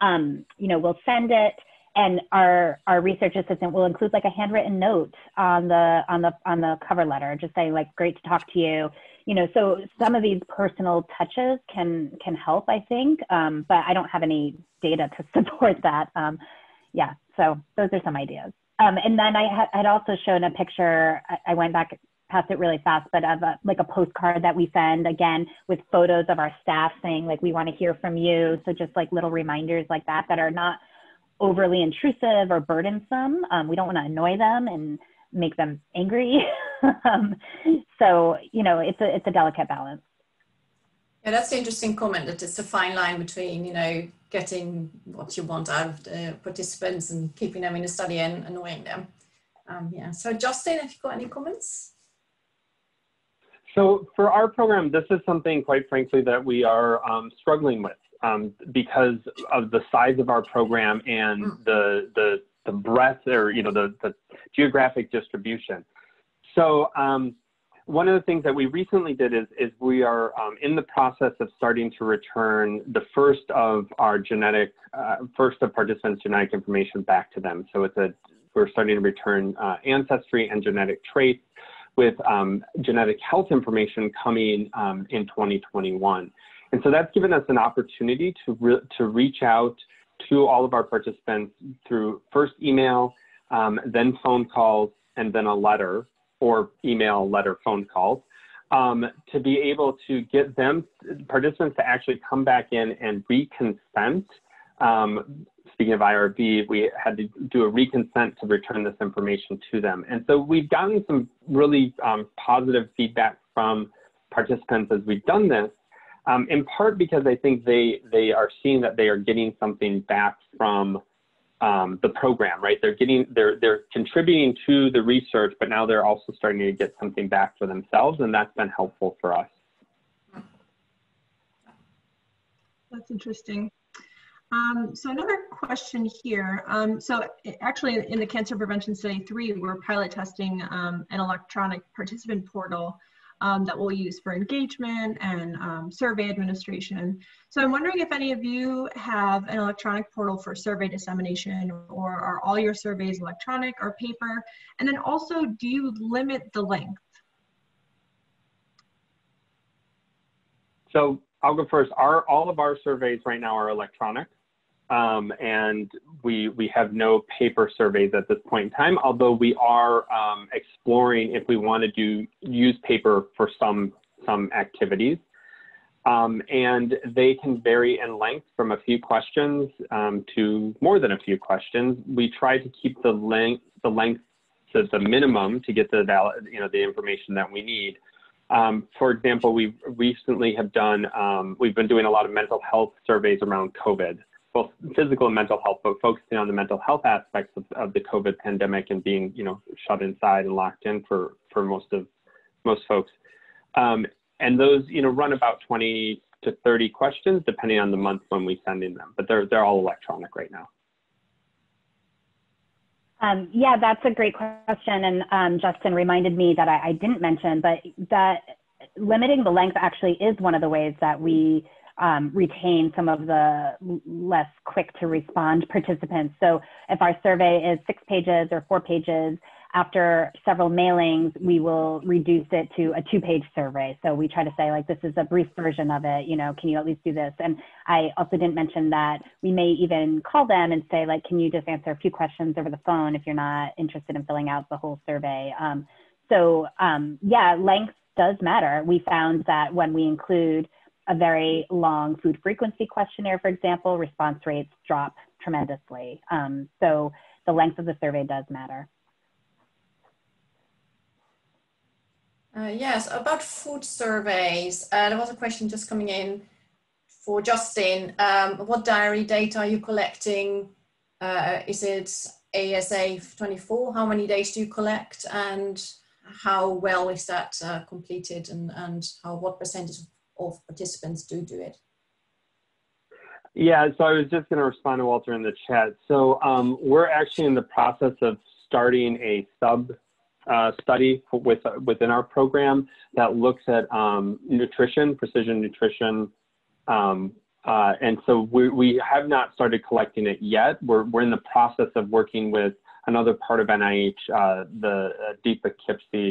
Um, you know, we'll send it. And our, our research assistant will include like a handwritten note on the, on the, on the cover letter, just saying like, great to talk to you. You know, so some of these personal touches can, can help, I think, um, but I don't have any data to support that. Um, Yeah, so those are some ideas. Um, and then I ha had also shown a picture, I, I went back past it really fast, but of a, like a postcard that we send, again, with photos of our staff saying like, we want to hear from you. So just like little reminders like that, that are not overly intrusive or burdensome. Um, we don't want to annoy them and make them angry. um, so, you know, it's a, it's a delicate balance. Yeah, that's an interesting comment, that it's a fine line between, you know, getting what you want out of the participants and keeping them in the study and annoying them. Um, yeah, so Justin, have you got any comments? So for our program, this is something quite frankly that we are um, struggling with um, because of the size of our program and mm. the, the, the breadth or, you know, the, the geographic distribution. So, um, one of the things that we recently did is, is we are um, in the process of starting to return the first of our genetic, uh, first of participants' genetic information back to them. So it's a, we're starting to return uh, ancestry and genetic traits with um, genetic health information coming um, in twenty twenty-one. And so that's given us an opportunity to, re to reach out to all of our participants through first email, um, then phone calls, and then a letter, or email, letter, phone calls, um, to be able to get them, participants to actually come back in and reconsent. Um, speaking of I R B, we had to do a reconsent to return this information to them. And so we've gotten some really um, positive feedback from participants as we've done this, um, in part because I think they, they are seeing that they are getting something back from Um, the program, right? They're getting, they're, they're contributing to the research, but now they're also starting to get something back for themselves. And that's been helpful for us. That's interesting. Um, so another question here. Um, so actually in the Cancer Prevention Study three, we're pilot testing um, an electronic participant portal um, that we'll use for engagement and um, survey administration. So I'm wondering if any of you have an electronic portal for survey dissemination, or are all your surveys electronic or paper? And then also, do you limit the length? So I'll go first. Our, all of our surveys right now are electronic. Um, and we, we have no paper surveys at this point in time, although we are um, exploring if we want to do use paper for some, some activities. Um, and they can vary in length from a few questions um, to more than a few questions. We try to keep the length, the length to the minimum to get the valid, you know, the information that we need. Um, for example, we recently have done, um, we've been doing a lot of mental health surveys around COVID, both physical and mental health, but focusing on the mental health aspects of, of the COVID pandemic and being, you know, shut inside and locked in for, for most of, most folks. Um, and those, you know, run about twenty to thirty questions, depending on the month when we send in them, but they're, they're all electronic right now. Um, yeah, that's a great question, and um, Justin reminded me that I, I didn't mention, but that limiting the length actually is one of the ways that we um, retain some of the less quick to respond participants. So if our survey is six pages or four pages, after several mailings, we will reduce it to a two-page survey. So we try to say, like, this is a brief version of it, you know, can you at least do this? And I also didn't mention that we may even call them and say, like, can you just answer a few questions over the phone if you're not interested in filling out the whole survey? Um, so um, yeah, length does matter. We found that when we include a very long food frequency questionnaire, for example, response rates drop tremendously. Um, so the length of the survey does matter. Uh, yes, about food surveys, uh, there was a question just coming in for Justin. Um, what diary data are you collecting? Uh, is it A S A twenty-four? How many days do you collect, and how well is that uh, completed, and, and how, what percentage of participants do do it? Yeah, so I was just going to respond to Walter in the chat. So um, we're actually in the process of starting a sub Uh, study with, uh, within our program that looks at um, nutrition, precision nutrition. Um, uh, and so we, we have not started collecting it yet. We're, we're in the process of working with another part of N I H, uh, the uh, D I P A K I P S I,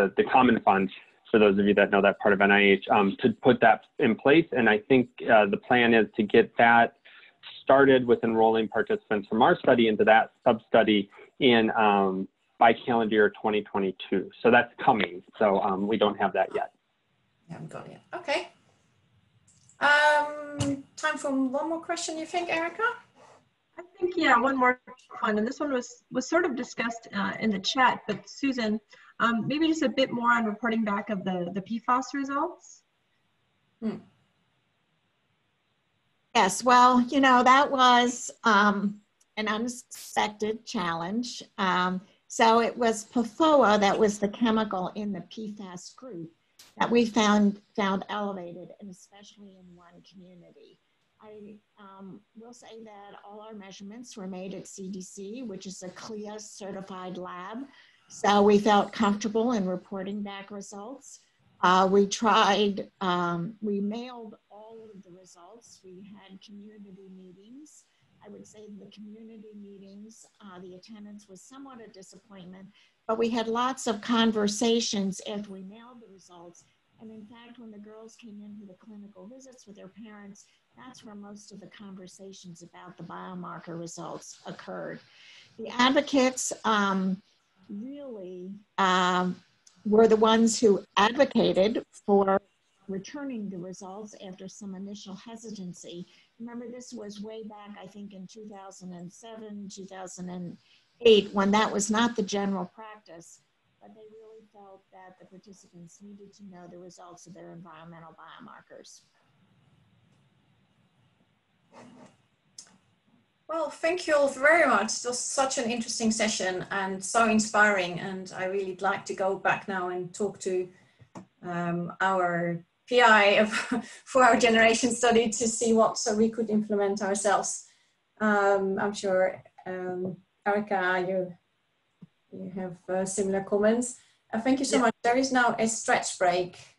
the, the Common Fund, for those of you that know that part of N I H, um, to put that in place. And I think uh, the plan is to get that started with enrolling participants from our study into that sub-study in um, by calendar year twenty twenty-two. So that's coming. So um, we don't have that yet. Yeah, haven't got it yet. Okay. Um, time for one more question, you think, Erika? I think, yeah, one more one. And this one was, was sort of discussed uh, in the chat, but Susan, um, maybe just a bit more on reporting back of the, the P FAS results. Hmm. Yes, well, you know, that was um, an unexpected challenge. Um, So it was P F O A that was the chemical in the P FAS group that we found found elevated, and especially in one community. I um, will say that all our measurements were made at C D C, which is a C L I A certified lab. So we felt comfortable in reporting back results. Uh, we tried, um, we mailed all of the results. We had community meetings. I would say the community meetings, uh, the attendance was somewhat a disappointment, but we had lots of conversations as we mailed the results. And in fact, when the girls came in for the clinical visits with their parents, that's where most of the conversations about the biomarker results occurred. The advocates um, really um, were the ones who advocated for returning the results after some initial hesitancy. Remember, this was way back, I think, in two thousand seven, two thousand eight, when that was not the general practice, but they really felt that the participants needed to know the results of their environmental biomarkers. Well, thank you all very much. It was such an interesting session and so inspiring, and I really would like to go back now and talk to um, our P I of, for our generation study to see what so we could implement ourselves. Um, I'm sure, um, Erika, you, you have uh, similar comments. Uh, thank you so yeah. much. There is now a stretch break.